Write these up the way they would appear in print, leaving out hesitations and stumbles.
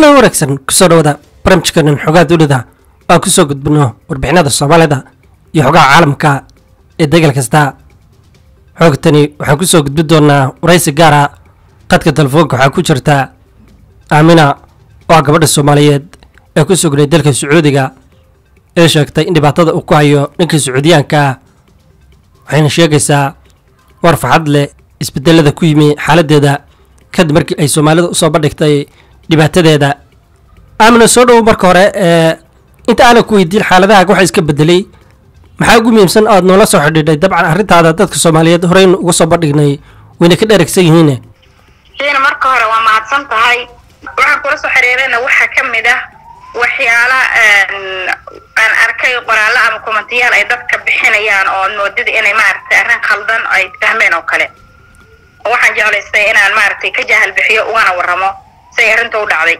kuna wareegsan kusoo dhawaada barnaamijkan xogaha dawladda oo ku soo gudbino warbixinada Soomaalida iyo xogaha caalamka ee degal kasta. Xogtani waxaan ku soo gudbi doonaa waraysi gaar ah qadka telefoonka waxa ku jirta Aamina oo gabadha Soomaaliyeed ee ku sugan dalka Sucuudiga ee sheegtay in dhibaatada uu ku hayo ninka Sucuudiyaanka waxayna sheegaysaa war farxad leh isbedelada ku yimi xaaladeeda kadib markii ay Soomaalida u soo bandhigtay dhibaatadeeda. Aamina soo dhaw marka hore inta aan ku weydiin xaaladaha waxa iska bedelay maxaa ugu muhiimsan aad noo la soo xidhiidhay dabcan arintaada dadka Soomaaliyeed hore ugu soo bandhignay wayna ka dheregsan yihiin. Sheena marka hore waa mahadsan tahay waxaan kula soo xiriirayna waxa kamid ah waxyaala aan arkay qoraal ama komantiyaal ay dadka bixinayaan oo moodid inay maartay arin qaldan ay fahmeen oo kale. waxaan jeclaystay inaan maartay ka jahal bixiyo ugana waramo say arinta u dhacday.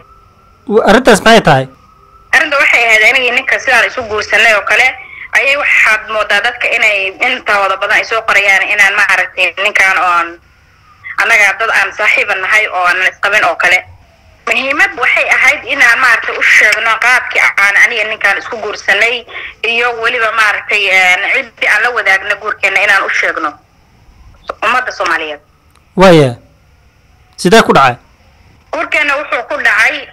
arintaas maxay tahay? arinta waxay ahayd inay ninka sidaan isu guursanay oo kale ayay waxaad moodaa dadka inay intooda badan isoo qorayaan inaan maartay ninkan oo anaga dad aan saaxiiban nahay oo aan isqaban oo kale. muhiimad waxay ahayd inaan maartay u sheegno qaabkii aan aniga ninkan isku guursanay iyo waliba maartay cid aan la wadaagna guurkeena inaan u sheegno ummadda Soomaaliyeed. ويا سيدا كودعي كوركنا وحو كودعي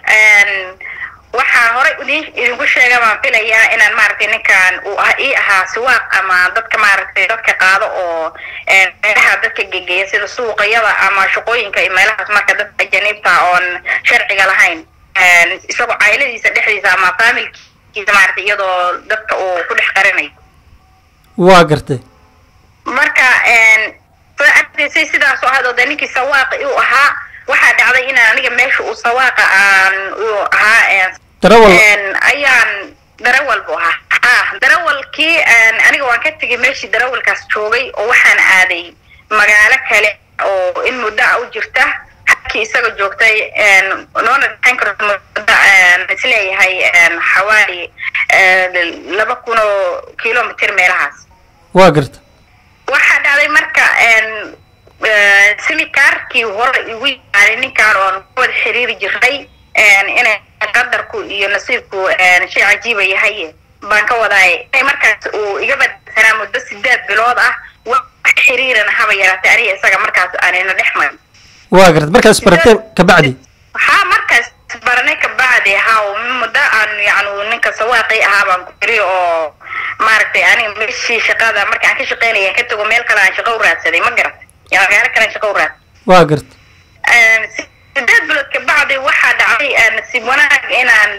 وحا هوري ودي وشيغا ما فيليا ان مارتين كان وها سواق اما دتك مارتين دتك قادو او اها دتك جيجي سيده سوقيدا اما شقوينكا ايميلهاس marka dadka janibta on sharciiga lahayn isagu cayladiisa dhexdiisa ama familkiisa maartay iyadoo dadka oo ku dhex qarinay waa gartay marka فأنت سيدا سواء دنيك سواق وها واحد علينا نجم ماشي وسواق وها درول أيان درول بها درول كي أنا وقت تجي ماشي درول كاستوي وحن عادي مجالك هلا أو المدة أو جرته حكي سجل جوكتي نون تنكر المدة مثلي هاي حوالي لبكونو كيلومتر ميرهاس واجرت waxaa dhacday marka silikarki hore ugu yaarin karoon wad xiriir jiray inay qadarku iyo nasiibku shay cajiib yahay baan ka waday markaas uu iga badsanaa muddo 8 bilood ah wax xiriirana haba yaraatay aniga isaga markaas aanayna dhexmay waa garad markaas bartay ka bacdi waxa markaas barnay ka bacdi haa muddo aan yacni ninka sawaaqi ah baan ku xiriir oo maartay ani meeshii shaqada marka aan ka shaqeynayay ka tago meel kale aan shaqo u raadsaday ma garad yaa gaar kale shaqo u raad waa gartay sidoo kale ka bacdi waxa dhacay nasiib wanaag inaan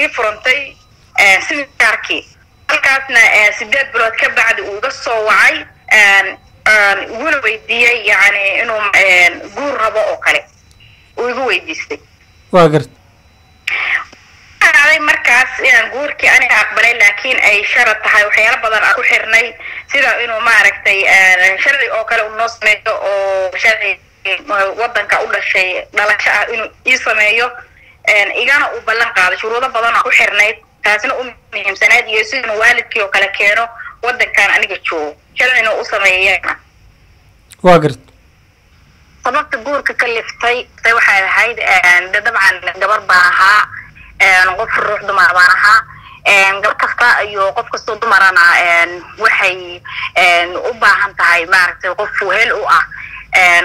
ii furantay simitarki halkaasna sidoo kale ka bacdi uu iga soo wacay wuxuu weydiiyay yani inuu guur rabo oo kale uu igu weydiistay waa gartay أنا مركز يعني أقول كأني أقبل لكن أي شرط هاي وحياة بدل أروح حرني سيدا إنه ما ركتي شري أو كلام نص ميت أو شري وضن كأول شيء بلاش إنه يسمعيه إن أنا أقبل قاعد شروطا بدل أروح حرني كأنه أمي مسند يسون والدك أو كلا كانوا وضن كان أنا كشوف شري إنه أسمعيه واجرت طبعا تقول ككلفتي توحى هاي ده طبعا ده بربعها qof ruux dumar baan ahaa gal kasta iyo qof kasta dumarana waxay u baahan tahay maartay qof fuhel u ah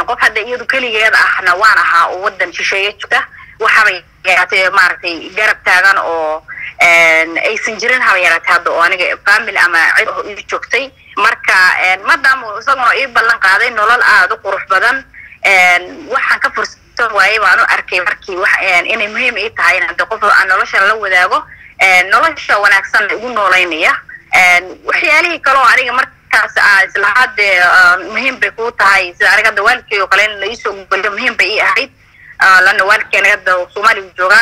qof hada iyadu kaligeed ahna waan ahaa oo wadan shisheeye jooga waxa ay yaatay maartay garab taagan oo ay sinjirin haweeraad hada oo aniga family ama cid u joogtay marka madama isaguna ii ballan qaaday nolol aad u qurux badan waxaan ka fursad way waanu arkay markii wax inay muhiim ay tahay in qof aan nolosha la wadaago nolosha wanaagsan ugu nooleynaya waxyaalaha kale oo ariga markaas islahaad muhiim bay ku tahay sida ariga dawalkii oo kale in la isoo gudbiyo muhiim bay ahayd laana walkeena dad Soomaali jooga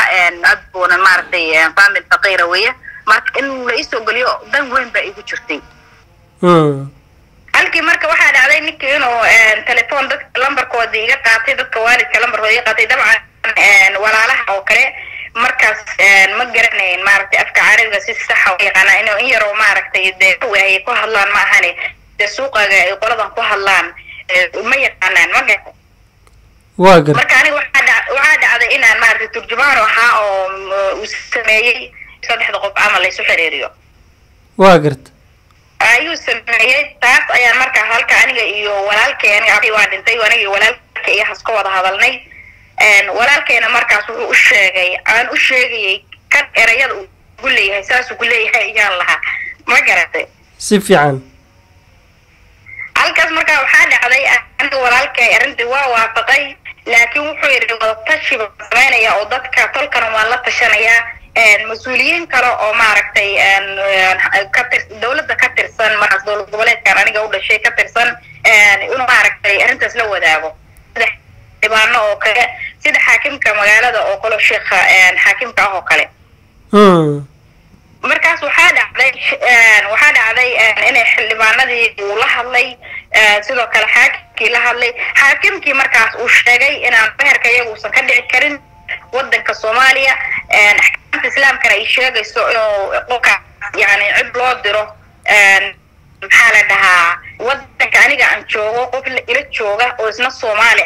adboona maartay family faqir weeye marka in la isoo galiyo dan weyn bay ugu jirtay halkii marka waxa dhacday ninkii inuu telefoon dadka lambarkooda iga qaatay dadka waalidka lambarkooda iga qaatay dabcan walaalaha oo kale markaas ma garanayeen maartay afka carabiga si sax ah yaqaan inuu in yar oo maartay deeqay ku hadlaan ma ahane suuqaga ay qoladan ku hadlaan ma yaqaanaan ma واقر مركاني وعاد عاد إن مارت الترجمان وحاء وسماي صدق قب عمل ليس حريريو واقرت أيو سماي تعرف أيام مركه هالك أنا جايو ولا هالك يعني عبي واحد إنتي وأنا جاي ولا هالك إيه حسقو هذا هذا الناي أن ولا هالك أنا مركه سو أشجعي أنا أشجعي كان رجال يقول لي إحساس يقول لي يلا ما قرأت سيف عن halkaas marka waxa dhacday aniga walaalkay arintii waa waafaqay laakiin wuxuu yiri wadatashay baranaya oo dadka tolkan waa la tashanaya een mas'uuliyiin kale oo maaragtay een ka tirsan dawladda ka tirsan markaas dawlad goboleedka aniga u dhashay ka tirsan een inuu maaragtay arintaas la wadaago dibaano oo kale sida xaakimka magaalada oo kale sheekha een xaakimka ah oo kale markaas waxaa dhacday inay xildhibaanadii uu la hadlay sidoo kale xaakimkii la hadlay xaakimkii markaas uu sheegay inaan beherka iyagu uusan ka dhici karin wadanka Soomaaliya axkaamta islaamkana ay sheegayso qofka yani cid loo diro maxaa la dhahaa wadanka aniga aan joogo qof ila jooga oo isna Soomaali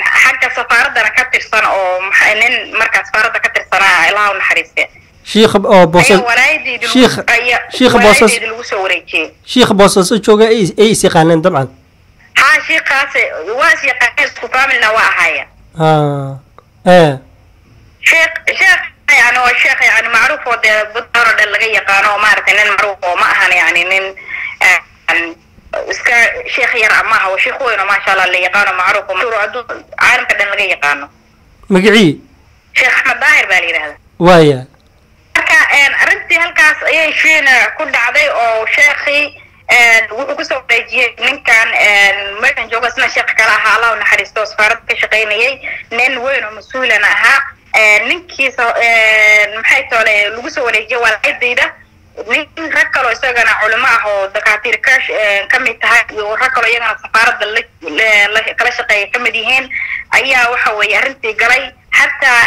حاجة سفارة أنا كتير صنع أو إنن مركز سفارة كتير صنع الله ونحرسته شيخ بوسس شيخ بوسس شيخ بوسس شو جا أي سيخانين طبعا ها شيخ قاسي واسي قاسي كفام النواة هاي شيخ يعني والشيخ يعني معروف وده بالضرورة اللي جاي قانون مارت إنن معروف ومأهن يعني إنن iska sheekh yar ama ah oo sheekh weyn oo ma sha Allah la yaqaan macruuf oo mashruucdu caalamka dhan laga yaqaan magacii sheekh Ahmed Daahir baa leeyahay waaya marka arintii halkaas ayay sheena ku dhacday oo sheekhi wuxuu ku soo dejiyay ninkan markan joogasna sheekh kala aha Allah oo naxariisto safarad ka shaqeynayay nin weyn oo mas'uulan aha ninkiisa maxay toolay lagu soo wareejiyay walaalaydayda nin rakalo isagana culimo ah oo dakaatiir ka mid tahay oo rakalo iyagana safarada la kala shaqeeyay ka mid yihiin ayaa waxa way arintii galay hataa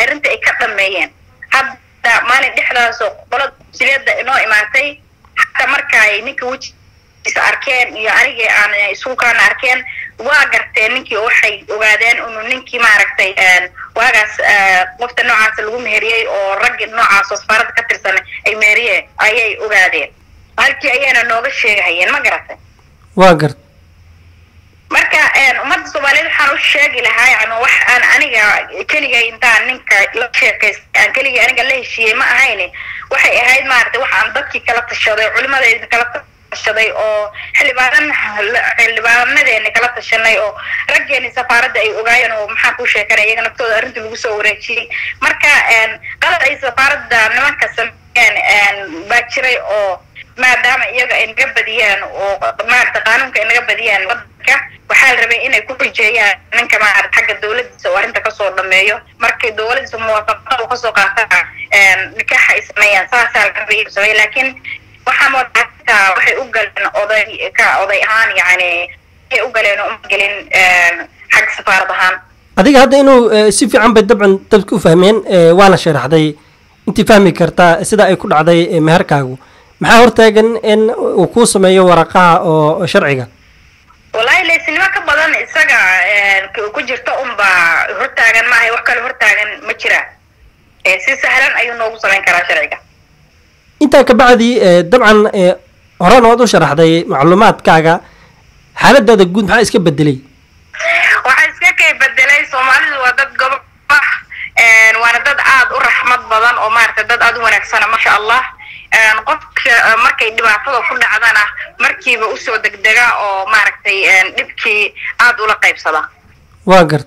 arinta ay ka dhameeyeen hadda maalin dhexdaas oo qolada siliyada inoo imaatay hataa marka ay ninka wajigiisa arkeen iyo ariga aan isugu kaan arkeen waa garteen ninkii waxay ogaadeen inuu ninkii maaragtay waagaas qofta noocaas lagu meheriyay oo rag noocaas oo safarada ka tirsan ay meeriyeen ayay ogaadeen halkii ayaana nooga sheegayeen ma garatay waa gart marka ummadda Soomaaliyeed waxaan u sheegi lahaa yani wax aan aniga kaliya intaan ninka la sheekaystay aan kaliya aniga la heshiiyay ma ahayne waxay ahayd maartay wax aan dadkii kala tashaday culimadayda kala شدي أو حلبان ماذا نكلت الشناي أو رجعني سفارة أي أوجاين أو محاكوش كنا يجنا بتوع أرنت الوسورة شيء مركا قال أي سفارة نما كسم باكري أو ما دام يجا إن جبديان أو ما تقانون كإن جبديان وضكه وحال ربعين يكون جاية نك ما عرض حق الدولة سواء أنت كصور لمايو مركا الدولة موافقة وخصو قاطع نكح اسميا ساسال ربعين سوي لكن وحمود حتى وحي أقلن أضي كأضيهان يعني أقلن أمقلن حق سفاردهان هذيك هذا إنه سيفي عم بدبعن تلكو فهمين وأنا شرح دي أنت فهمي كرتا سدا يكون عدي مهركاجو محاور تاجن إن وكوس ما يورقع أو شرعية والله ليس إنه كبدان إسقى كوجرتا أم بهرتاجن ما هي وكل هرتاجن مشرع سهلا أي نوع صلين كرا شرعية انت كبعدي طبعا هران وادو شرحتي معلومات كاغا حالدا دغود ما اسك بدلي waxa iska kay bedelay Soomaalidu waa dad gobob ah waa dad aad u raxmad badan oo maartay dad aad u wanaagsan ma sha Allah qofka markay dhibaatada ku dhacdaan markiiba u soo degdega oo maartay dhibki aad u la qaybsada waa gar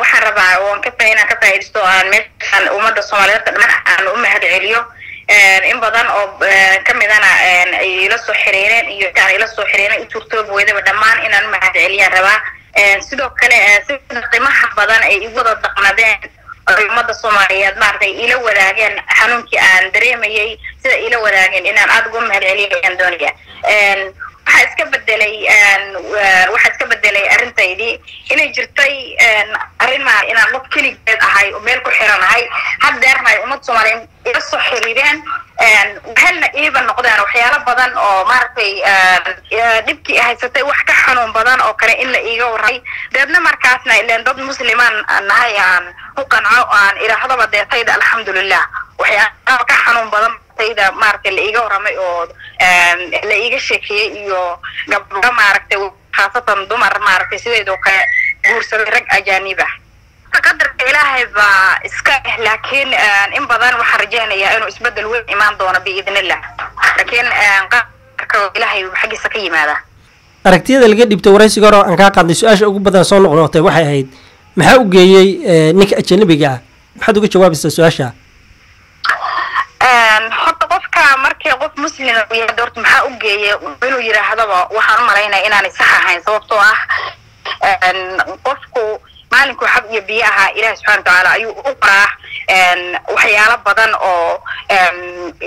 waxa rabaa waan ka faa'iideyn ka faa'iideysto aan meeshan umada Soomaaliyeed aan u mahad celiyo in badan oo kamidana ay la soo xiriireen iyo taariikh la soo xiriireen intuu toobooyada dhamaan inaan mahad celiyay raba sidoo kale sida qiimaha badan ay wada dhaqmadeen ummada Soomaaliyeed maartay ila wadaageen xanuunkii aan dareemayay sida ila wadaageen inaan aad ugu mahadceliyay doonaya waxa iska bedelay arintaydi inay jirtay arimaa inaan qof kaligeed ahay oo meel ku xiranahay haddeermay ummad Soomaaliyeed iga soo xiriireen halna iiba noqdaan waxyaalo badan oo maartay dibkii haysatay wax ka xanuun badan oo kale in la iiga waray dadna markaasna ileen dad muslimaan nahay aan ku qanco aan iraahdo badeetayda alxamdulillah waxyaalo ka xanuun badan tayda maartay la iiga waramay oo la iiga sheekiyay iyo gabdho maartay khaasatan dumar maartay sidoo kale guursaday rag ajaaniba قدر إلهي بإسكاه لكن إن بدان وحرجانا يا إنه إسبدل الإيمان دونا بإذن الله لكن قدر إلهي بحق سقي ماذا أركتي هذا الجد بتوري سجارة أنك قد سؤال أقول بدان صنع نقطة واحد هيد محاول جاي نك أجنبي بيجا حد وجه جواب السؤال حط قفك مركي قف مسلم ويا دورت محاول جاي وبينو يرى هذا وحرم علينا إن أنا صحة هاي صوبته قفكو مالك وحب يبيعها إله سبحانه وتعالى أيو أقرأ وحيالة بدن أو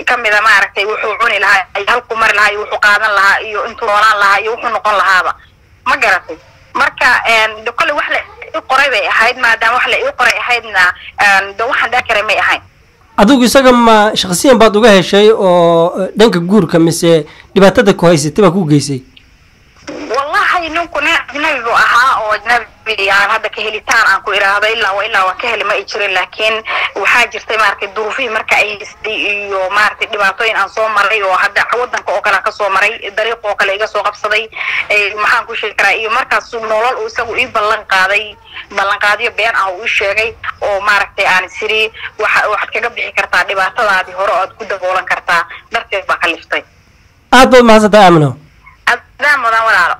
كم إذا ما عرفت يوحون لها يهلكوا مر لها يوحوا قادن لها يو أنتوا وران لها يوحوا نقل لها هذا ما جرت مركا دكل وحلا يقرأ بيحيد ما دام وحلا يقرأ يحيدنا دوحن ذاكر ما يحيد أدوق يسقم شخصيا بعض وجه الشيء أو دنك جور كمس دبعتك كويسة تبقى كويسة والله هاي نكون أجنبي وأها أو أجنبي يعني هذا كهليتان عنكو إرادة إلا وإلا وكهل ما يجري لكن وحاجر تمارك الظروفي مرك أي سدي ومارك دبعتين عن صومري وهذا عودنا كأكل كصومري دريق وكل إجا صوب صدي محاكو شكرائي مرك الصومنولال وسووا إيه بلنقادي بين أو إشي ومارك تان سري وواحد كجبل حكرتا دبعتها هذه هراء كده بولن كرتا درت بقى لفتي أبو ما زد أمنه